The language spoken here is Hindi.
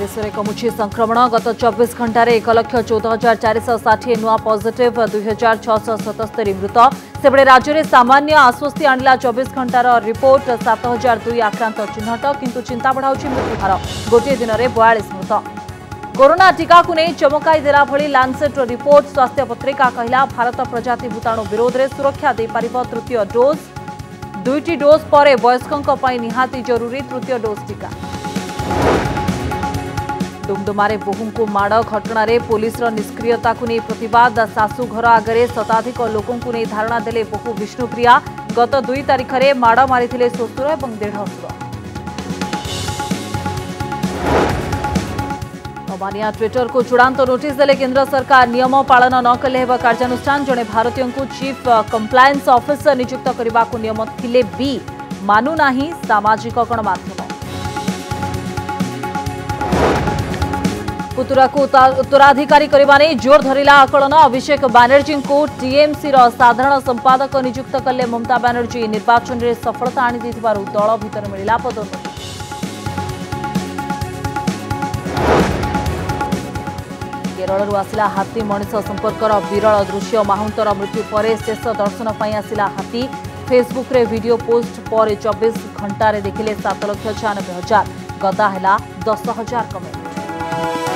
देश में कमुची संक्रमण गत 24 घंटे 1,14,460 नुआ पॉजिटिव 2,677 मृत से राज्य में सामान्य आश्वस्ति आणला 24 घंटार रिपोर्ट 7,002 आक्रांत चिन्हट किंतु चिंता बढ़ाऊ मृत्युहार गोटे दिन में 42 मृत कोरोना टीका को नहीं चमकाई देला भली लांसेट रिपोर्ट स्वास्थ्य पत्रिका कहला भारत प्रजाति भूताणु विरोध में सुरक्षा दे पारिब तृतीय डोज दुईटी डोज पर वयस्कों पर निहाती जरूरी तृतीय डोज टीका डुमडुमारे बोहू को माड़ घटना पुलिस निष्क्रियता को नहीं प्रतिवाद सासूघर आगे शताधिक लोकों नहीं धारणा देले बोहू विष्णुप्रिया गत 2 तारीख में माड़ मारी शोशुर और देढ़शुर मानिया ट्विटर को चूड़ांत नोटिस देले केंद्र सरकार नियम पालन न कले कार्यानुष्ठान जड़े भारतीयों को चीफ कंप्लायंस ऑफिसर नियुक्त करने को नियम थिले भी मानुना सामाजिक गणमाध्यम पुतुरा को उत्तराधिकारी करने जोर धरला आकलन अभिषेक बानर्जी को टीएमसी साधारण संपादक नियुक्त कले ममता बानर्जी निर्वाचन में सफलता आनी देथिबारु दल भीतर मिला पदोन्नति केरलू आसला हाथी मनीष संपर्कर विरल दृश्य महांतर मृत्यु पर शेष दर्शन पर आसला हाथी फेसबुक रे वीडियो पोस्ट पर 24 घंटे देखिले 7,96,000 गदा है 10,000 कमेंट।